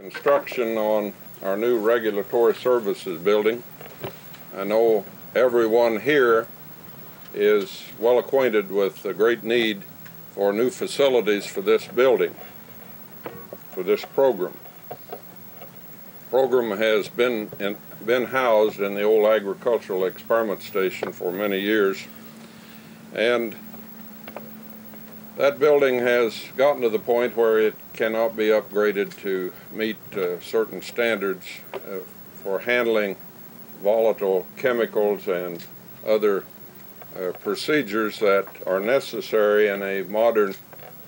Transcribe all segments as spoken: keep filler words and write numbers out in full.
Construction on our new regulatory services building. I know everyone here is well acquainted with the great need for new facilities for this building, for this program. The program has been, in, been housed in the old agricultural experiment station for many years, and that building has gotten to the point where it cannot be upgraded to meet uh, certain standards uh, for handling volatile chemicals and other Uh, procedures that are necessary in a modern,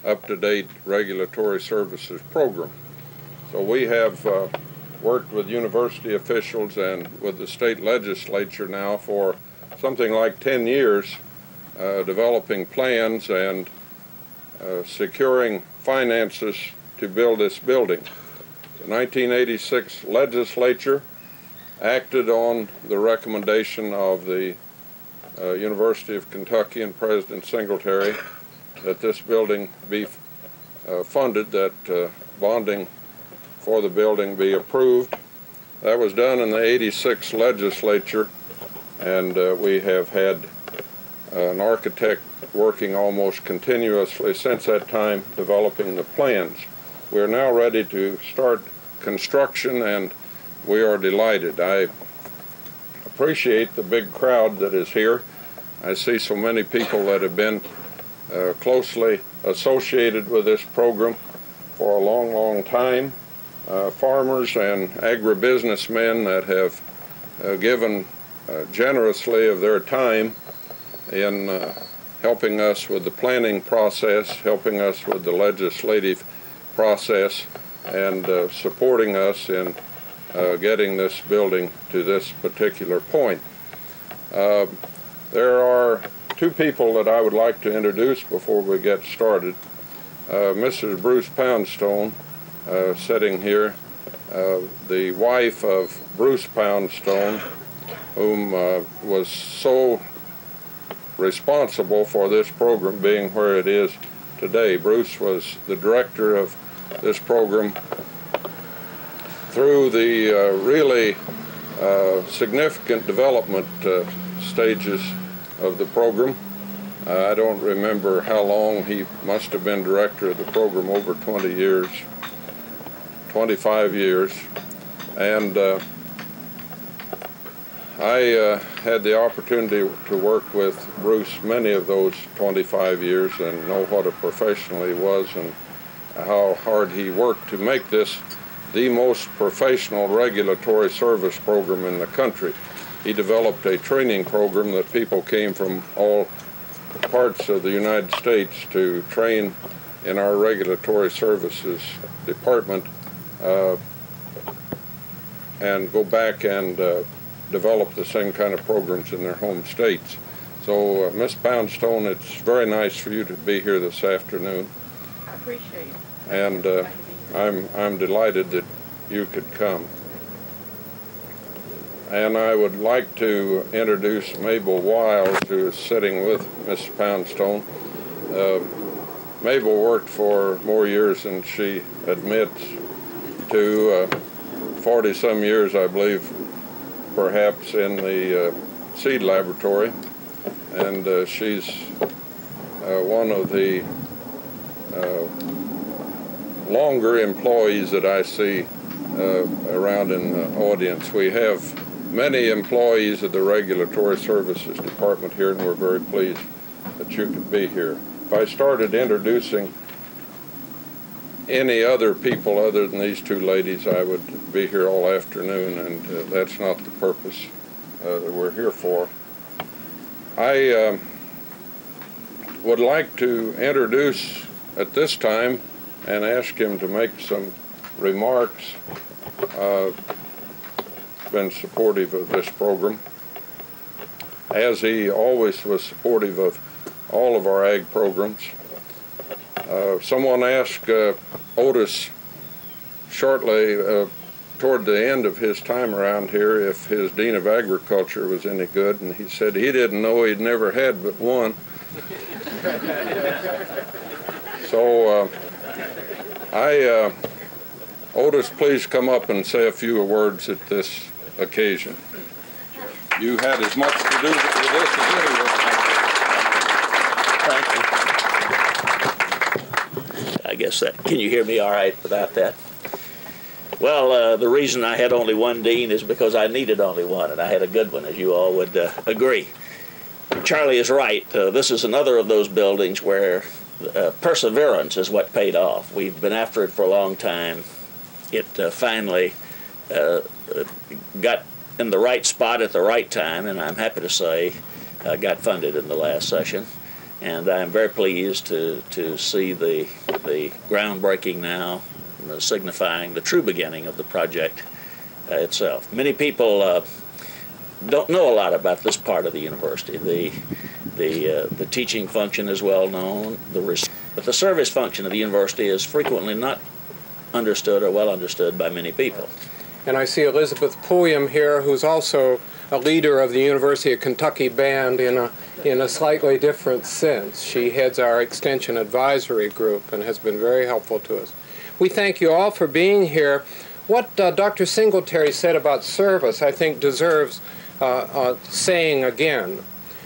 up-to-date regulatory services program. So we have uh, worked with university officials and with the state legislature now for something like ten years, uh, developing plans and uh, securing finances to build this building. The nineteen eighty-six legislature acted on the recommendation of the Uh, University of Kentucky and President Singletary that this building be uh, funded, that uh, bonding for the building be approved. That was done in the eighty-six legislature, and uh, we have had uh, an architect working almost continuously since that time developing the plans. We are now ready to start construction, and we are delighted. I appreciate the big crowd that is here. I see so many people that have been uh, closely associated with this program for a long, long time. Uh, farmers and agribusinessmen that have uh, given uh, generously of their time in uh, helping us with the planning process, helping us with the legislative process, and uh, supporting us in Uh, getting this building to this particular point. Uh, there are two people that I would like to introduce before we get started. Uh, Missus Bruce Poundstone, uh, sitting here, uh, the wife of Bruce Poundstone, whom uh, was so responsible for this program being where it is today. Bruce was the director of this program through the uh, really uh, significant development uh, stages of the program. Uh, I don't remember how long. He must have been director of the program over twenty years, twenty-five years. And uh, I uh, had the opportunity to work with Bruce many of those twenty-five years and know what a professional he was and how hard he worked to make this the most professional regulatory service program in the country. He developed a training program that people came from all parts of the United States to train in our regulatory services department uh, and go back and uh, develop the same kind of programs in their home states. So, uh, Miz Poundstone, it's very nice for you to be here this afternoon. I appreciate it. And, uh, I'm, I'm delighted that you could come. And I would like to introduce Mabel Wilde, who is sitting with Miz Poundstone. Uh, Mabel worked for more years than she admits to, forty-some years, I believe, perhaps, in the uh, seed laboratory. And uh, she's uh, one of the uh, longer employees that I see uh, around in the audience. We have many employees of the Regulatory Services Department here, and we're very pleased that you could be here. If I started introducing any other people other than these two ladies, I would be here all afternoon, and uh, that's not the purpose uh, that we're here for. I uh, would like to introduce at this time and ask him to make some remarks. Uh, been supportive of this program, as he always was supportive of all of our ag programs. Uh, someone asked uh, Otis shortly uh, toward the end of his time around here if his Dean of Agriculture was any good, and he said he didn't know, he'd never had but one. So uh, I uh, Otis, please come up and say a few words at this occasion. You had as much to do with this as anyone. Thank you. I guess that, can you hear me all right without that? Well, uh, the reason I had only one dean is because I needed only one, and I had a good one, as you all would uh, agree. Charlie is right. Uh, this is another of those buildings where uh, perseverance is what paid off. We've been after it for a long time. It uh, finally uh, got in the right spot at the right time, and I'm happy to say uh, got funded in the last session. And I'm very pleased to, to see the, the groundbreaking now, uh, signifying the true beginning of the project uh, itself. Many people uh, don't know a lot about this part of the university. The, the, uh, the teaching function is well known, the but the service function of the university is frequently not understood or well understood by many people. And I see Elizabeth Pulliam here, who's also a leader of the University of Kentucky band in a, in a slightly different sense. She heads our extension advisory group and has been very helpful to us. We thank you all for being here. What uh, Doctor Singletary said about service, I think, deserves uh, uh, saying again.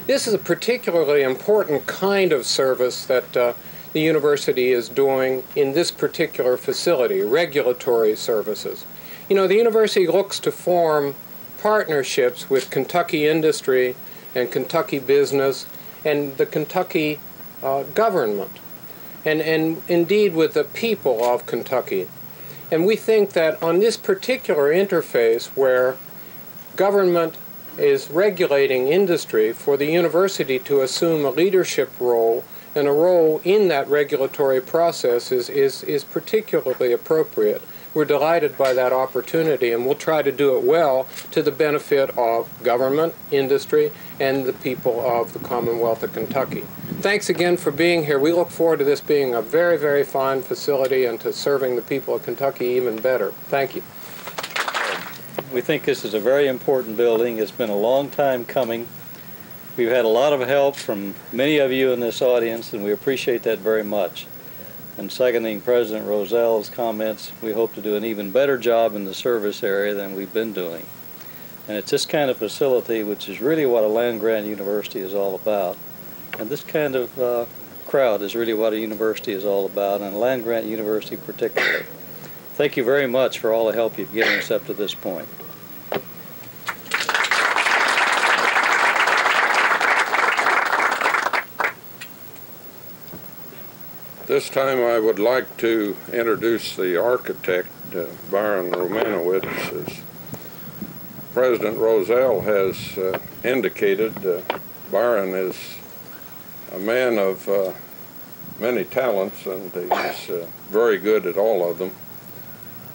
This is a particularly important kind of service that uh, the university is doing in this particular facility, regulatory services. You know, the university looks to form partnerships with Kentucky industry and Kentucky business and the Kentucky uh, government, and, and indeed with the people of Kentucky. And we think that on this particular interface where government is regulating industry, for the university to assume a leadership role and a role in that regulatory process is, is, is particularly appropriate. We're delighted by that opportunity, and we'll try to do it well to the benefit of government, industry, and the people of the Commonwealth of Kentucky. Thanks again for being here. We look forward to this being a very, very fine facility and to serving the people of Kentucky even better. Thank you. We think this is a very important building. It's been a long time coming. We've had a lot of help from many of you in this audience, and we appreciate that very much. And seconding President Roselle's comments, we hope to do an even better job in the service area than we've been doing. And it's this kind of facility which is really what a land-grant university is all about. And this kind of uh, crowd is really what a university is all about, and a land-grant university particularly. Thank you very much for all the help you've given us up to this point. This time I would like to introduce the architect, uh, Byron Romanowitz. As President Roselle has uh, indicated, uh, Byron is a man of uh, many talents, and he's uh, very good at all of them.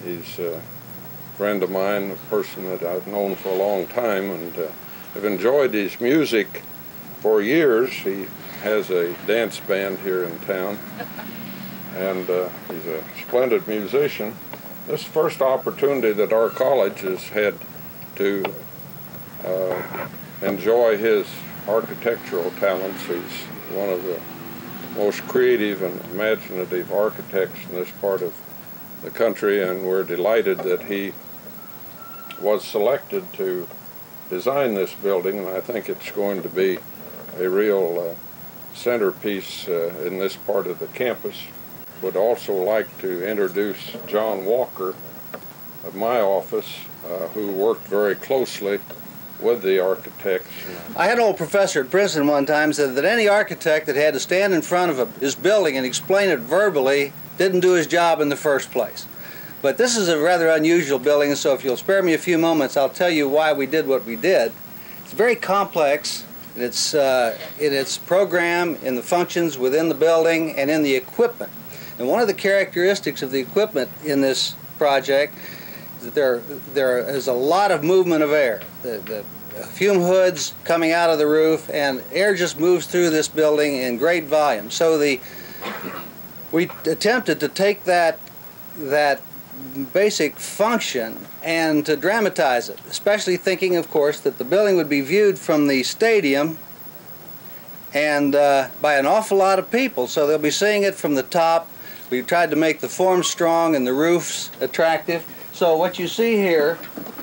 He's a friend of mine, a person that I've known for a long time, and uh, I've enjoyed his music for years. He has a dance band here in town, and uh, he's a splendid musician. This first opportunity that our college has had to uh, enjoy his architectural talents. He's one of the most creative and imaginative architects in this part of the country, and we're delighted that he was selected to design this building, and I think it's going to be a real uh, centerpiece uh, in this part of the campus. Would also like to introduce John Walker of my office, uh, who worked very closely with the architects. I had an old professor at Princeton one time said that any architect that had to stand in front of a, his building and explain it verbally didn't do his job in the first place. But this is a rather unusual building, and so if you'll spare me a few moments, I'll tell you why we did what we did. It's very complex in its, uh, in its program, in the functions within the building, and in the equipment. And one of the characteristics of the equipment in this project is that there, there is a lot of movement of air. The, the fume hoods coming out of the roof, and air just moves through this building in great volume. So the, we attempted to take that, that basic function and to dramatize it, especially thinking, of course, that the building would be viewed from the stadium and uh, by an awful lot of people. So they'll be seeing it from the top. We've tried to make the form strong and the roofs attractive. So what you see here,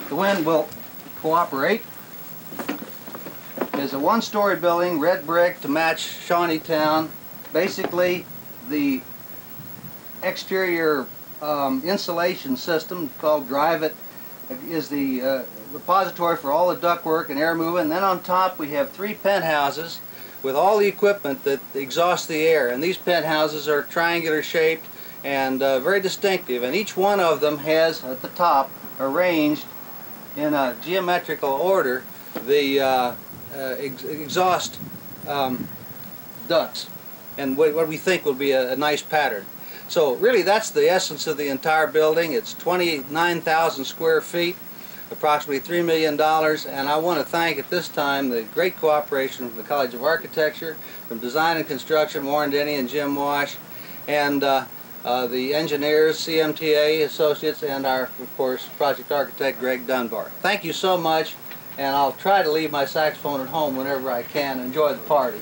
the wind will cooperate, is a one-story building, red brick to match Shawneetown. Basically, the exterior um, insulation system called Drive-It is the uh, repository for all the ductwork and air movement. And then on top we have three penthouses with all the equipment that exhausts the air. And these penthouses are triangular shaped and uh, very distinctive. And each one of them has, at the top, arranged in a geometrical order the uh, uh, ex exhaust um, ducts and wh what we think will be a, a nice pattern. So really that's the essence of the entire building. It's twenty-nine thousand square feet, approximately three million dollars, and I want to thank at this time the great cooperation from the College of Architecture, from Design and Construction, Warren Denny and Jim Walsh, and uh, uh, the engineers, C M T A Associates, and our, of course, project architect, Greg Dunbar. Thank you so much, and I'll try to leave my saxophone at home whenever I can. Enjoy the party.